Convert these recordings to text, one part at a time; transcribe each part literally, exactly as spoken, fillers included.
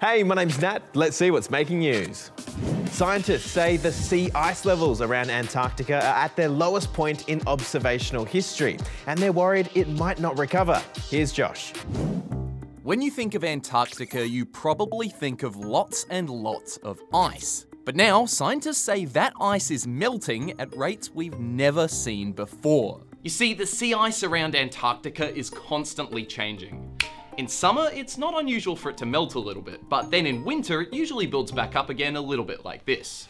Hey, my name's Nat. Let's see what's making news. Scientists say the sea ice levels around Antarctica are at their lowest point in observational history, and they're worried it might not recover. Here's Josh. When you think of Antarctica, you probably think of lots and lots of ice. But now, scientists say that ice is melting at rates we've never seen before. You see, the sea ice around Antarctica is constantly changing. In summer, it's not unusual for it to melt a little bit, but then in winter, it usually builds back up again a little bit like this.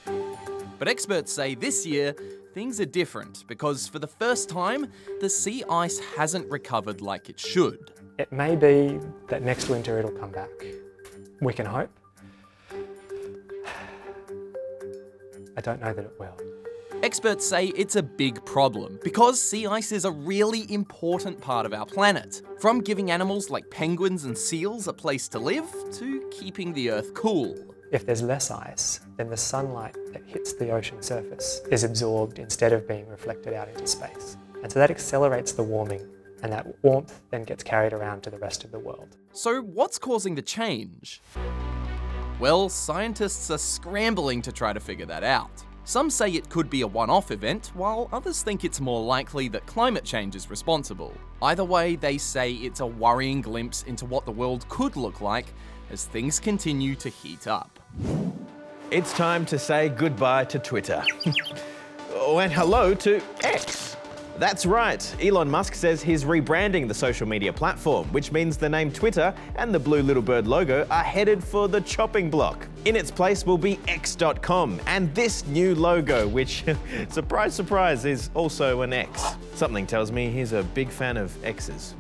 But experts say this year, things are different because for the first time, the sea ice hasn't recovered like it should. It may be that next winter it'll come back. We can hope. I don't know that it will. Experts say it's a big problem because sea ice is a really important part of our planet. From giving animals like penguins and seals a place to live to keeping the Earth cool. If there's less ice, then the sunlight that hits the ocean surface is absorbed instead of being reflected out into space. And so that accelerates the warming, and that warmth then gets carried around to the rest of the world. So what's causing the change? Well, scientists are scrambling to try to figure that out. Some say it could be a one-off event, while others think it's more likely that climate change is responsible. Either way, they say it's a worrying glimpse into what the world could look like as things continue to heat up. It's time to say goodbye to Twitter. Oh, and hello to X. That's right, Elon Musk says he's rebranding the social media platform, which means the name Twitter and the blue little bird logo are headed for the chopping block. In its place will be X dot com and this new logo, which, surprise, surprise, is also an X. Something tells me he's a big fan of X's.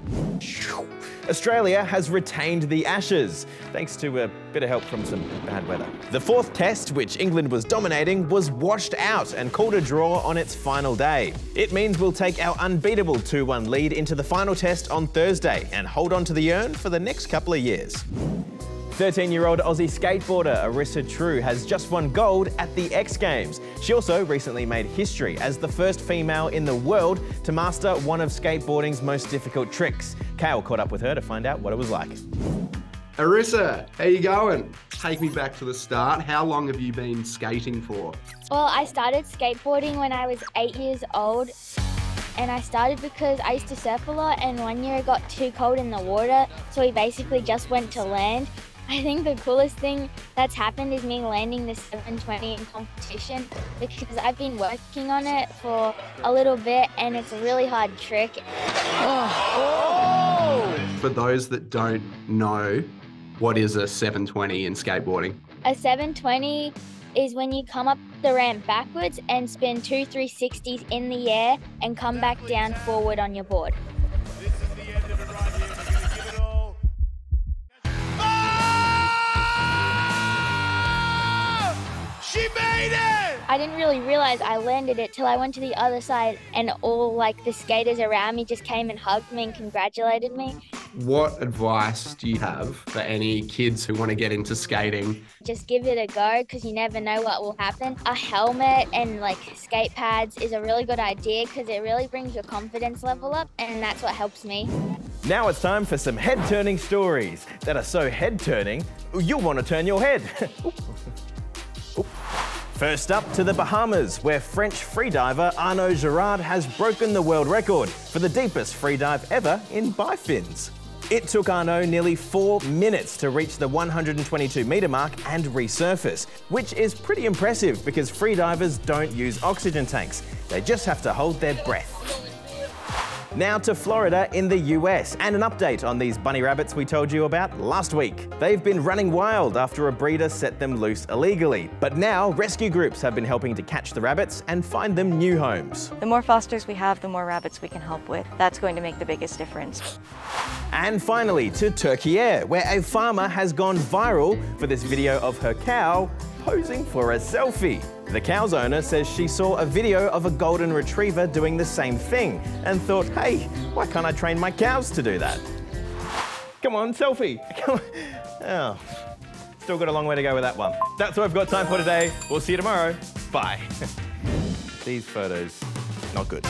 Australia has retained the Ashes, thanks to a bit of help from some bad weather. The fourth test, which England was dominating, was washed out and called a draw on its final day. It means we'll take our unbeatable two one lead into the final test on Thursday and hold on to the urn for the next couple of years. thirteen-year-old Aussie skateboarder Arisa Trew has just won gold at the X Games. She also recently made history as the first female in the world to master one of skateboarding's most difficult tricks. Kale caught up with her to find out what it was like. Arisa, how you going? Take me back to the start. How long have you been skating for? Well, I started skateboarding when I was eight years old. And I started because I used to surf a lot, and one year it got too cold in the water, so we basically just went to land. I think the coolest thing that's happened is me landing the seven twenty in competition because I've been working on it for a little bit and it's a really hard trick. Oh. Oh. For those that don't know, what is a seven twenty in skateboarding? A seven twenty is when you come up the ramp backwards and spin two three sixties in the air and come back down forward on your board. This is the end of it right here. She made it! I didn't really realize I landed it till I went to the other side and all like the skaters around me just came and hugged me and congratulated me. What advice do you have for any kids who want to get into skating? Just give it a go because you never know what will happen. A helmet and like skate pads is a really good idea because it really brings your confidence level up, and that's what helps me. Now it's time for some head-turning stories that are so head-turning you'll want to turn your head. First up to the Bahamas, where French freediver Arnaud Girard has broken the world record for the deepest freedive ever in bifins. It took Arnaud nearly four minutes to reach the one hundred twenty-two metre mark and resurface, which is pretty impressive because freedivers don't use oxygen tanks. They just have to hold their breath. Now to Florida in the U S, and an update on these bunny rabbits we told you about last week. They've been running wild after a breeder set them loose illegally, but now rescue groups have been helping to catch the rabbits and find them new homes. The more fosters we have, the more rabbits we can help with. That's going to make the biggest difference. And finally to Turkey, where a farmer has gone viral for this video of her cow posing for a selfie. The cow's owner says she saw a video of a golden retriever doing the same thing and thought, hey, why can't I train my cows to do that? Come on, selfie. Come on. Oh, still got a long way to go with that one. That's what I've got time for today. We'll see you tomorrow. Bye. These photos, not good.